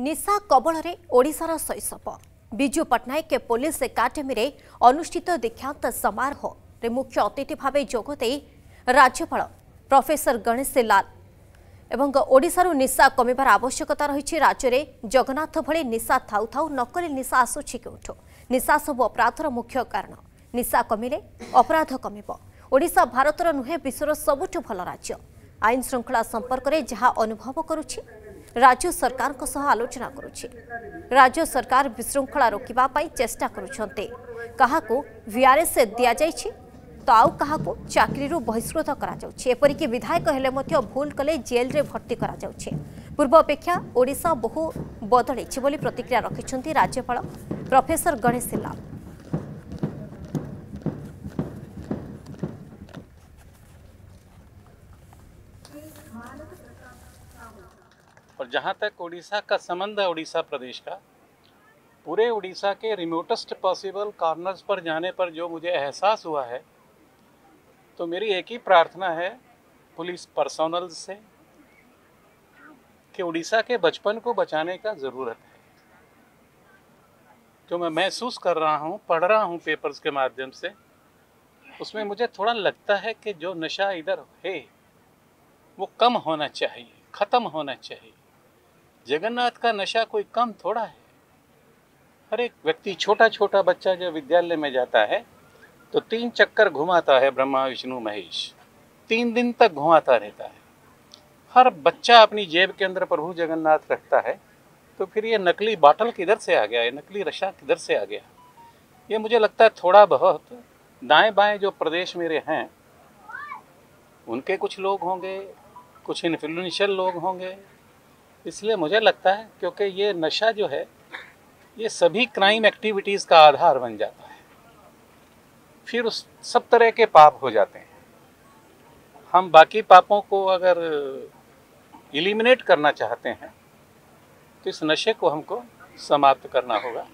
निशा कबलरे ओडिशार शैशव बिजु पट्टनायक पुलिस एकाडेमी रे अनुष्ठित दीक्षांत समारोह रे मुख्य अतिथि भाव जोगदे राज्यपाल प्रोफेसर गणेशी लाल एवं ओडिशारू निशा कमिबार आवश्यकता रही। राज्य में जगन्नाथ भली निशा थाउ थाउ नकली निशा आसूची केउठो। निशा सबु अपराधर मुख्य कारण। निशा कमिले अपराध कमिबो। ओडिशा भारतर नुहे विश्वर सबुठु भल राज्य। आईन श्रृंखला संपर्क में जहाँ अनुभव करुछि राज्य सरकार को सह आलोचना करुछि। राज्य सरकार विशृंखला रोकिबा पाई चेष्टा करुछन्ते। काहाकू वीआरएस दिया जाइछि तो आउ काहाकू चाकरी रू बहिष्कृत करा जाउछि। एपरिकि विधायक हेले मध्य भूल कले जेल रे भर्ती करा जाउछि। पूर्व अपेक्षा ओडिशा बहु बदलिछि बोली प्रतिक्रिया रखिछन्ती राज्यपाल प्रोफेसर गणेशी लाल। और जहाँ तक उड़ीसा का संबंध है, उड़ीसा प्रदेश का, पूरे उड़ीसा के रिमोटेस्ट पॉसिबल कॉर्नर्स पर जाने पर जो मुझे एहसास हुआ है, तो मेरी एक ही प्रार्थना है पुलिस पर्सोनल से कि उड़ीसा के बचपन को बचाने का ज़रूरत है। जो मैं महसूस कर रहा हूँ, पढ़ रहा हूँ पेपर्स के माध्यम से, उसमें मुझे थोड़ा लगता है कि जो नशा इधर है वो कम होना चाहिए, ख़त्म होना चाहिए। जगन्नाथ का नशा कोई कम थोड़ा है। हर एक व्यक्ति, छोटा छोटा बच्चा जब विद्यालय में जाता है तो 3 चक्कर घुमाता है, ब्रह्मा विष्णु महेश, 3 दिन तक घुमाता रहता है। हर बच्चा अपनी जेब के अंदर प्रभु जगन्नाथ रखता है, तो फिर ये नकली बाटल किधर से आ गया, ये नकली नशा किधर से आ गया। ये मुझे लगता है थोड़ा बहुत दाएँ बाएँ जो प्रदेश मेरे हैं उनके कुछ लोग होंगे, कुछ इन्फ्लुएंशियल लोग होंगे, इसलिए मुझे लगता है, क्योंकि ये नशा जो है ये सभी क्राइम एक्टिविटीज़ का आधार बन जाता है। फिर उस सब तरह के पाप हो जाते हैं। हम बाकी पापों को अगर इलिमिनेट करना चाहते हैं तो इस नशे को हमको समाप्त करना होगा।